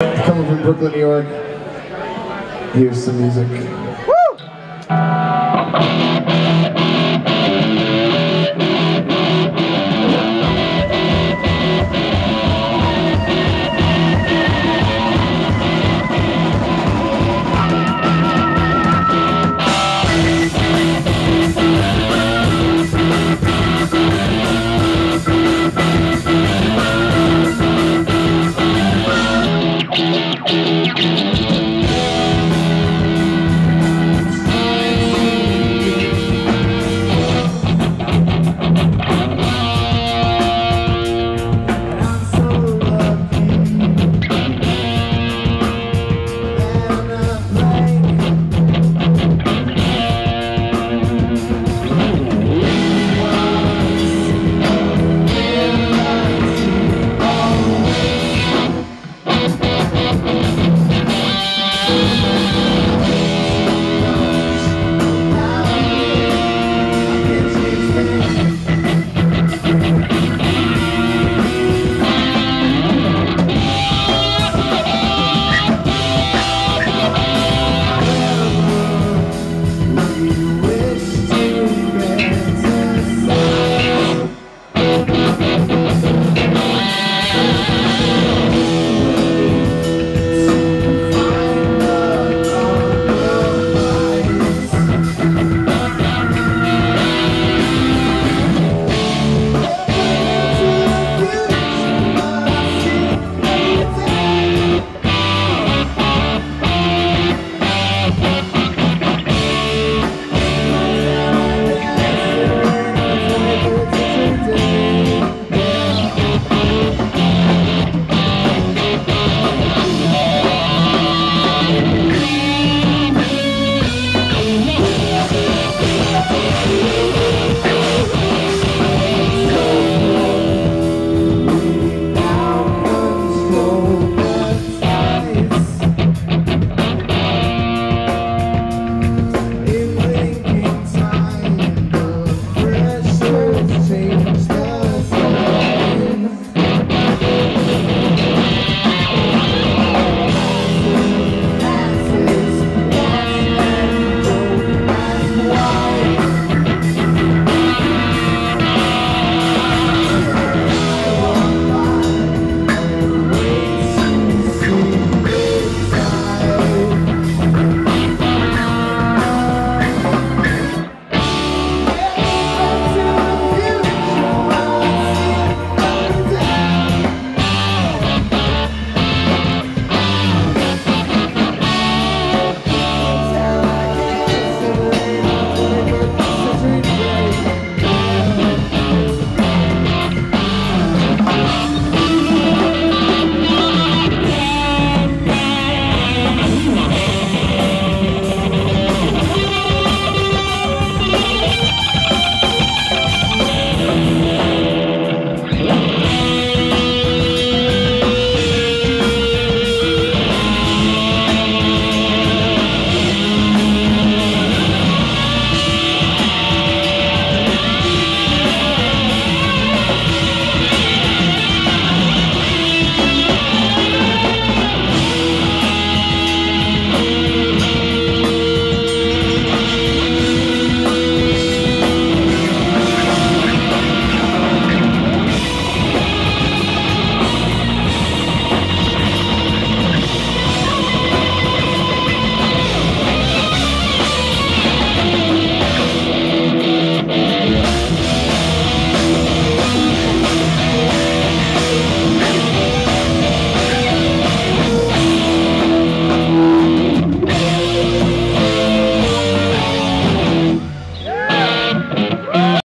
Coming from Brooklyn, New York, here's some music. We'll be right back.